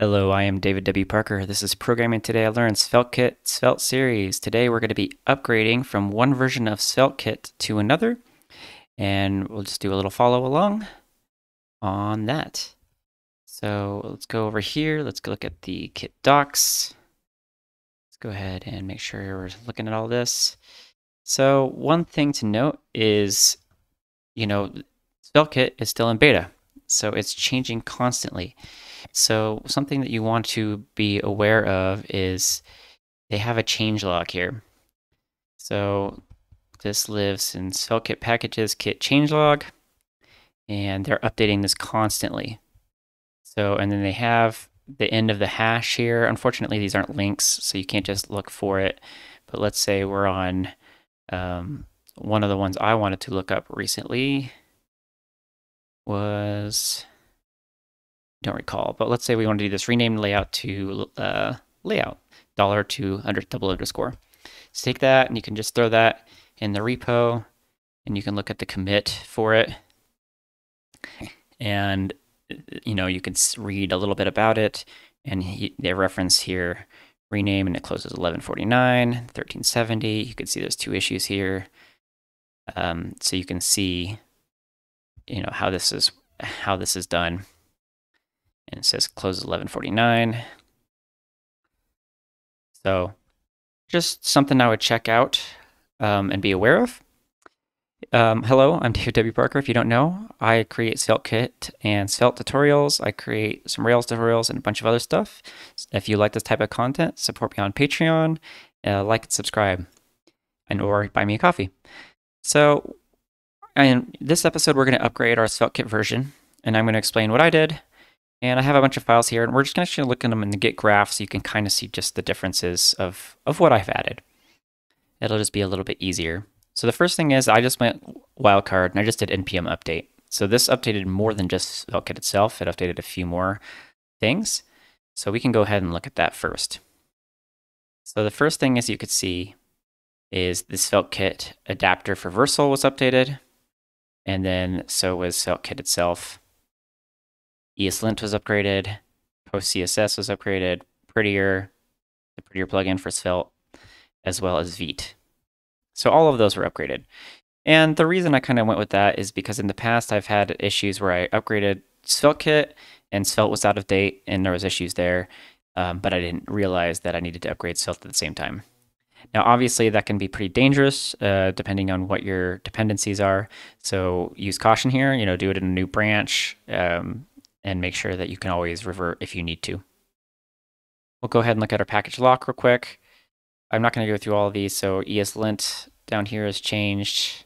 Hello, I am David W. Parker. This is Programming Today I Learned SvelteKit Svelte series. Today we're going to be upgrading from one version of SvelteKit to another, and we'll just do a little follow along on that. So let's go over here. Let's go look at the Kit docs. Let's go ahead and make sure we're looking at all this. So one thing to note is, SvelteKit is still in beta, so it's changing constantly. So something that you want to be aware of is they have a change log here. So this lives in SvelteKit packages kit changelog, and they're updating this constantly. So, and then they have the end of the hash here. Unfortunately, these aren't links, so you can't just look for it. But let's say we're on one of the ones I wanted to look up recently was... don't recall, but let's say we want to do this renamed layout to layout $200 double underscore. So take that, and you can just throw that in the repo, and you can look at the commit for it, and you can read a little bit about it. And they reference here rename, and it closes 1149, 1370. You can see there's two issues here, so you can see how this is done. And it says closes 1149. So just something I would check out and be aware of. Hello, I'm David W. Parker. If you don't know, I create SvelteKit and Svelte tutorials. I create some Rails tutorials and a bunch of other stuff. If you like this type of content, support me on Patreon, like and subscribe, or buy me a coffee. So in this episode, we're going to upgrade our SvelteKit version, and I'm going to explain what I did. And I have a bunch of files here, and we're just going to look at them in the Git Graph so you can kind of see just the differences of what I've added. It'll just be a little bit easier. So the first thing is I just went wildcard, and I just did npm update. So this updated more than just SvelteKit itself. It updated a few more things. So we can go ahead and look at that first. So the first thing, as you could see, is the SvelteKit adapter for Versal was updated, and then so was SvelteKit itself. ESLint was upgraded, PostCSS was upgraded, Prettier, the Prettier plugin for Svelte, as well as Vite. So all of those were upgraded. And the reason I kind of went with that is because in the past I've had issues where I upgraded SvelteKit and Svelte was out of date and there was issues there, but I didn't realize that I needed to upgrade Svelte at the same time. Now, obviously, that can be pretty dangerous depending on what your dependencies are. So use caution here, do it in a new branch, and make sure that you can always revert if you need to. We'll go ahead and look at our package lock real quick. I'm not going to go through all of these. So ESLint down here is changed.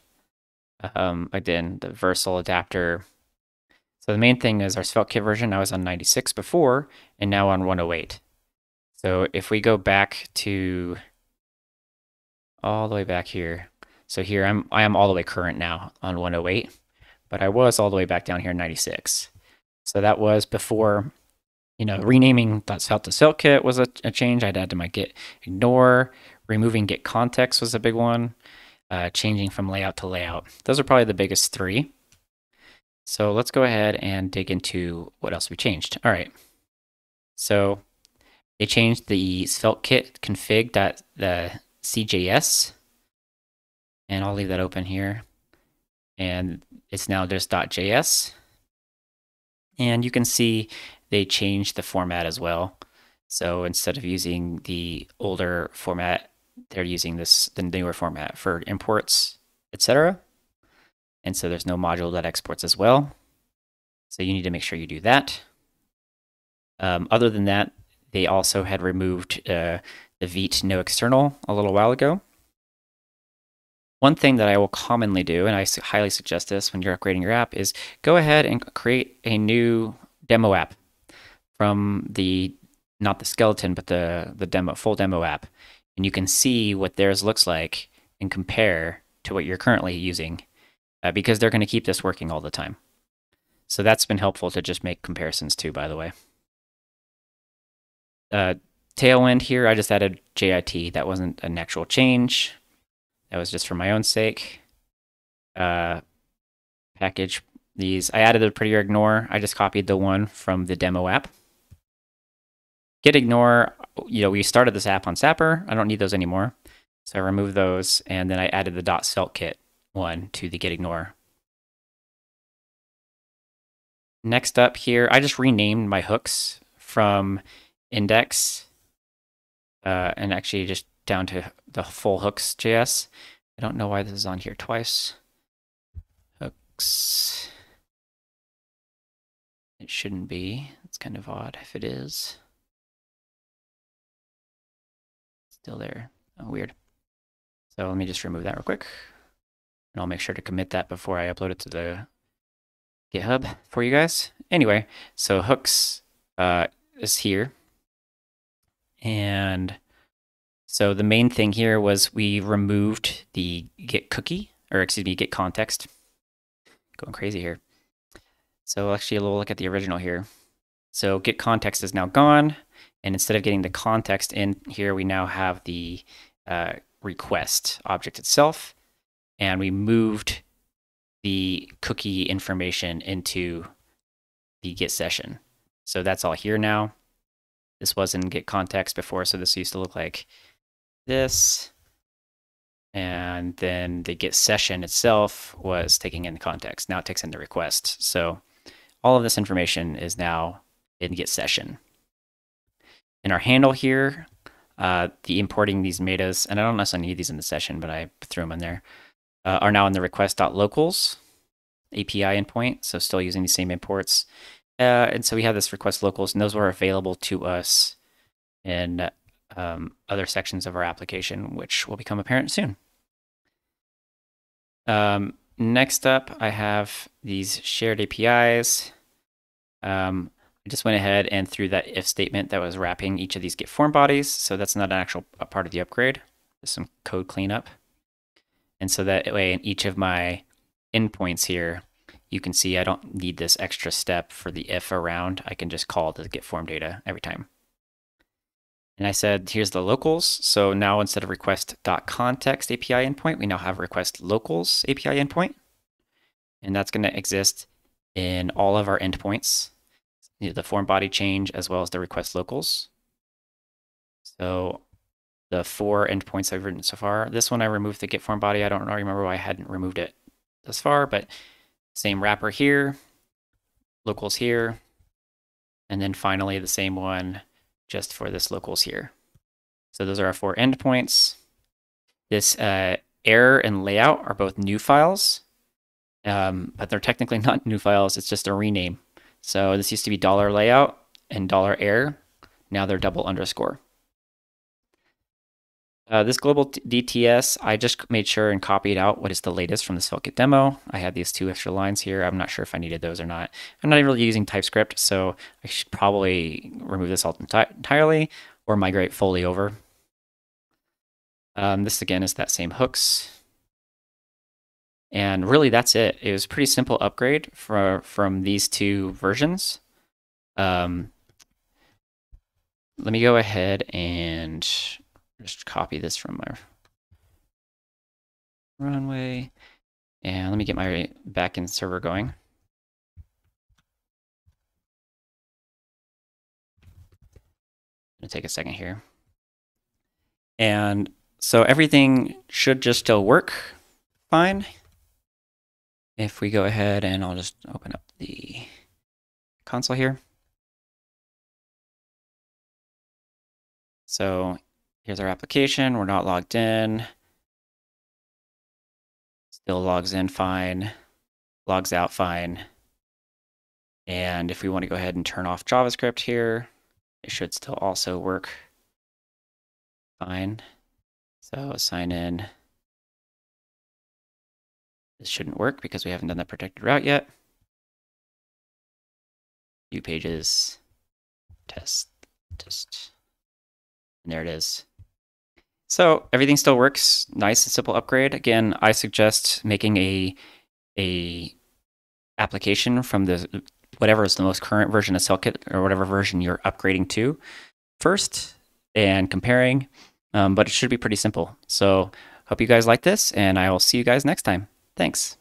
Again, the Versal adapter. So the main thing is our SvelteKit version. I was on 96 before, and now on 108. So if we go back to all the way back here. So here I am all the way current now on 108, but I was all the way back down here 96. So that was before, renaming .svelte to SvelteKit was a change I'd add to my git ignore. Removing git context was a big one. Changing from layout to layout. Those are probably the biggest three. So let's go ahead and dig into what else we changed. All right. So they changed the SvelteKit config.CJS. And I'll leave that open here. And it's now just .js. And you can see they changed the format as well. So instead of using the older format, they're using the newer format for imports, etc. And so there's no module that exports as well. So you need to make sure you do that. Other than that, they also had removed the Vite no external a little while ago. One thing that I will commonly do, and I highly suggest this when you're upgrading your app, is go ahead and create a new demo app from the, not the skeleton, but the demo, full demo app. And you can see what theirs looks like and compare to what you're currently using because they're going to keep this working all the time. So that's been helpful to just make comparisons too, by the way. Tailwind here, I just added JIT. That wasn't an actual change. That was just for my own sake. Package these. I added a Prettier ignore. I just copied the one from the demo app. Gitignore, we started this app on Sapper. I don't need those anymore. So I removed those, and then I added the .SvelteKit one to the gitignore. Next up here, I just renamed my hooks from index and actually just down to the full hooks.js. I don't know why this is on here twice. Hooks. It shouldn't be. It's kind of odd if it is. Still there. Oh, weird. So let me just remove that real quick. And I'll make sure to commit that before I upload it to the GitHub for you guys. Anyway, so hooks is here. And so the main thing here was we removed the get cookie, or excuse me, get context. Going crazy here. So actually we'll look at the original here. So get context is now gone. And instead of getting the context in here, we now have the request object itself. And we moved the cookie information into the Git session. So that's all here now. This was in Git context before, so this used to look like this. And then the Git session itself was taking in the context. Now it takes in the request. So all of this information is now in Git session. In our handle here, the importing these metas, and I don't necessarily need these in the session, but I threw them in there, are now in the request.locals API endpoint. So still using the same imports. And so we have this request locals, and those were available to us in other sections of our application, which will become apparent soon. Next up, I have these shared APIs. I just went ahead and threw that if statement that was wrapping each of these get form bodies. So that's not an actual part of the upgrade. There's some code cleanup. And so that way in each of my endpoints here, you can see I don't need this extra step for the if around. I can just call the get form data every time. And I said, here's the locals. So now instead of request.context API endpoint, we now have request locals API endpoint. And that's going to exist in all of our endpoints. The form body change as well as the request locals. So the 4 endpoints I've written so far. This one I removed the get form body. I don't remember why I hadn't removed it thus far, but same wrapper here, locals here, and then finally the same one just for this locals here. So those are our 4 endpoints. This error and layout are both new files, but they're technically not new files. It's just a rename. So this used to be $layout and $error. Now they're $_. This global DTS, I just made sure and copied out what is the latest from the SvelteKit demo. I had these 2 extra lines here. I'm not sure if I needed those or not. I'm not really using TypeScript, so I should probably remove this all entirely or migrate fully over. This again is that same hooks. And really, that's it. It was a pretty simple upgrade from these 2 versions. Let me go ahead and just copy this from my runway. And let me get my backend server going. It'll take a second here. And so everything should just still work fine. If we go ahead and I'll just open up the console here. So here's our application. We're not logged in. Still logs in fine, logs out fine. And if we want to go ahead and turn off JavaScript here, it should still also work fine. So sign in. This shouldn't work because we haven't done that protected route yet. View pages, test, and there it is. So everything still works. Nice and simple upgrade. Again, I suggest making a application from the whatever is the most current version of SvelteKit or whatever version you're upgrading to first and comparing. But it should be pretty simple. So hope you guys like this, and I will see you guys next time. Thanks.